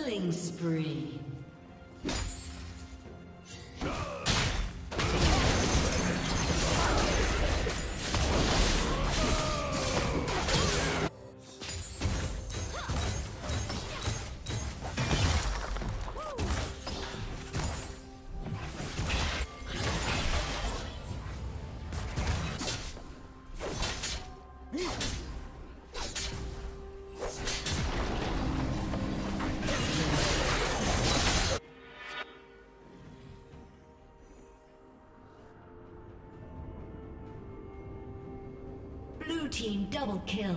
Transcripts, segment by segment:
Killing spree. Team double kill.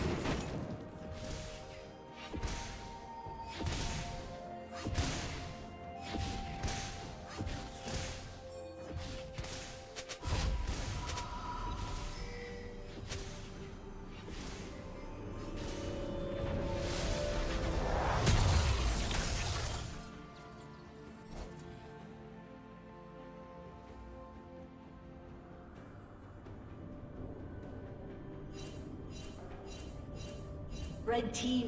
Red team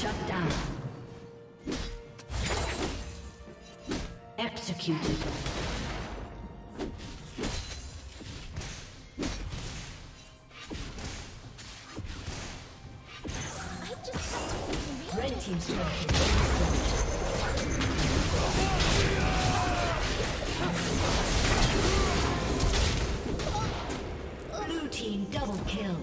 Shut down. Executed. Red team's turret. Blue team double kill.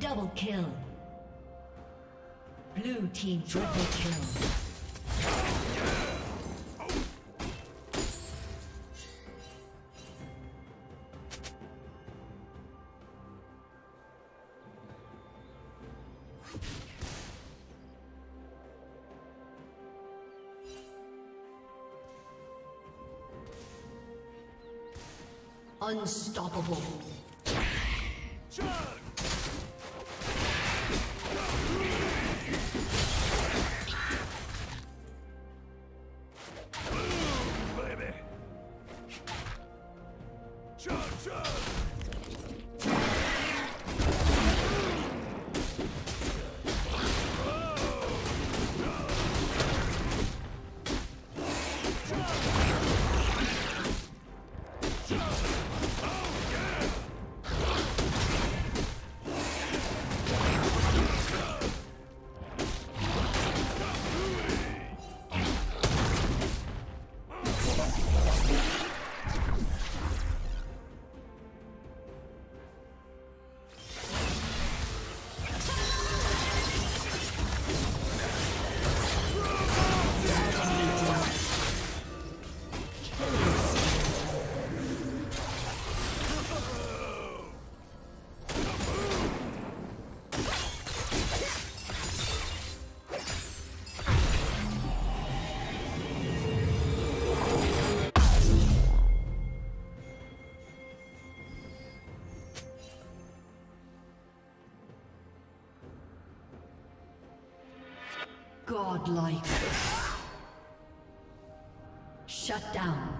Double kill. Blue team triple kill. Unstoppable. Godlike. Shut down.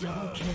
Double kill.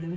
Blue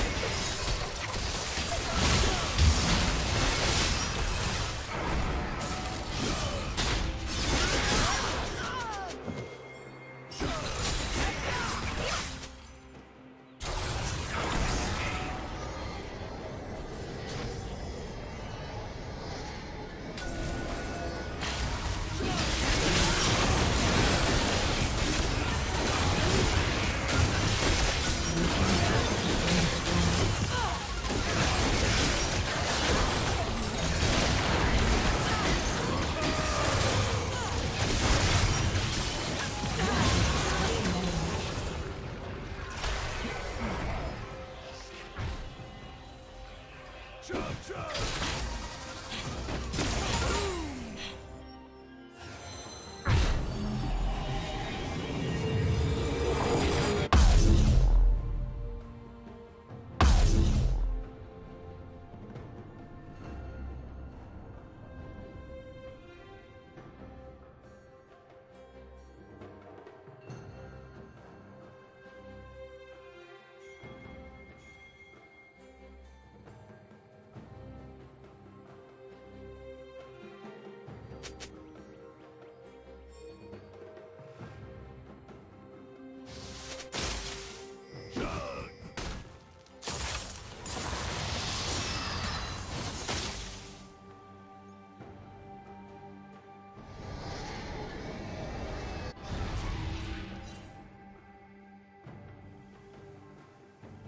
Charge!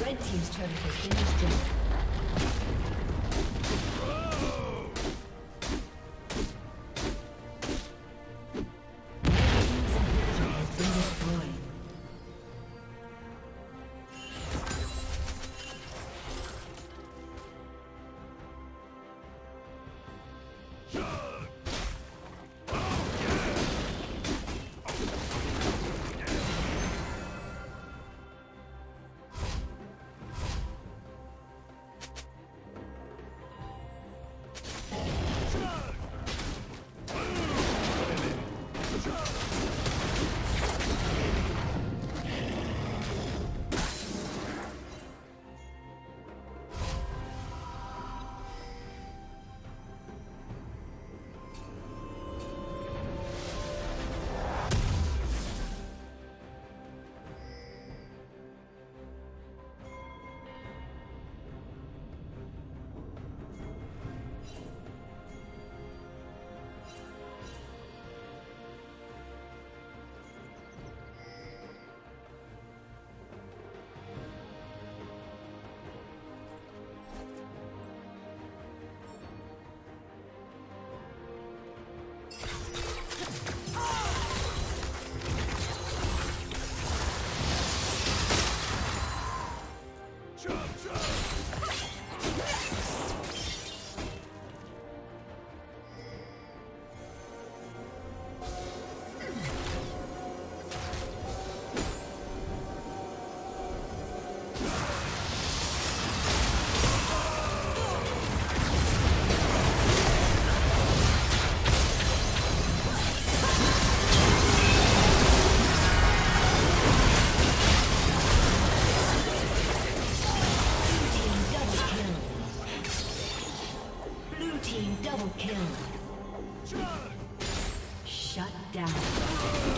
Red team's turret has been destroyed. Double kill. Shut down.